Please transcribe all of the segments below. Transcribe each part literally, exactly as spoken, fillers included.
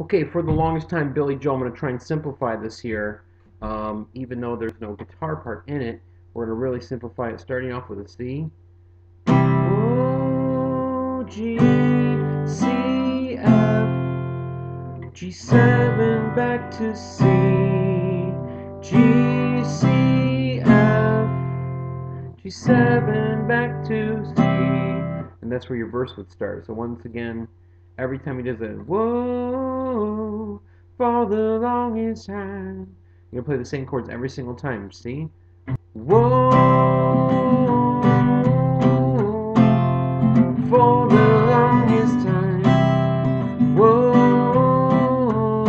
Okay, for the longest time, Billy Joel, I'm going to try and simplify this here. Um, even though there's no guitar part in it, we're going to really simplify it, starting off with a C. O, G, C, F, G seven back to C, G, C, F, G seven back to C, and that's where your verse would start. So once again, every time he does that, whoa, for the longest time, you're going to play the same chords every single time, see? Whoa, for the longest time, whoa,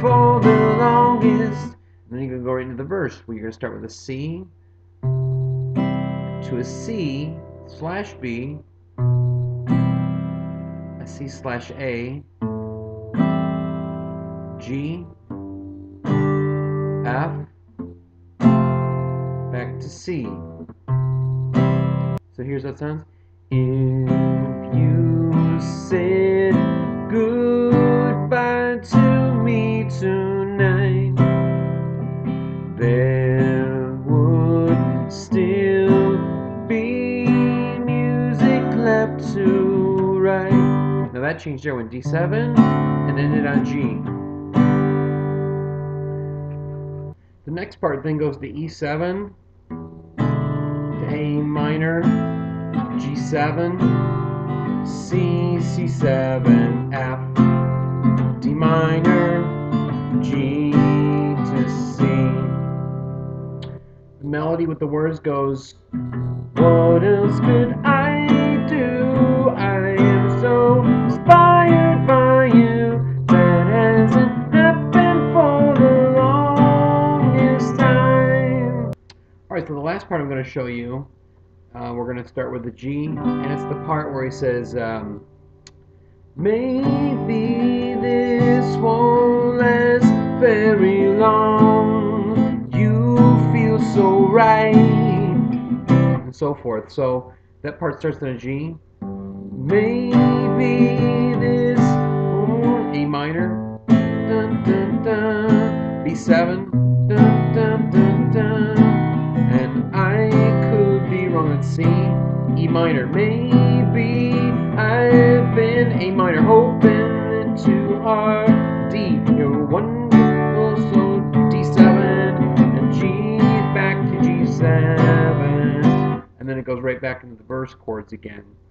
for the longest. And then you're going to go right into the verse, where you're going to start with a C, to a C, slash B, a C slash A, G, F, back to C. So here's how it sounds. If you said goodbye to me tonight, there would still be music left to right. Now that changed there, went D seven and ended on G. The next part then goes to E seven, to A minor, G seven, C, C seven, F, D minor, G to C. The melody with the words goes, what else could I do? I am so inspired by you. That hasn't happened for the Alright, so the last part I'm going to show you, uh, we're going to start with the G, and it's the part where he says, um, maybe this won't last very long, you feel so right, and so forth. So that part starts in a G, maybe this won't, A minor, dun, dun, dun, B seven, dun, dun, dun, dun. And I could be wrong at C, E minor. Maybe I've been A minor, hoping to R, D. You're wonderful, so D seven and G back to G seven. And then it goes right back into the verse chords again.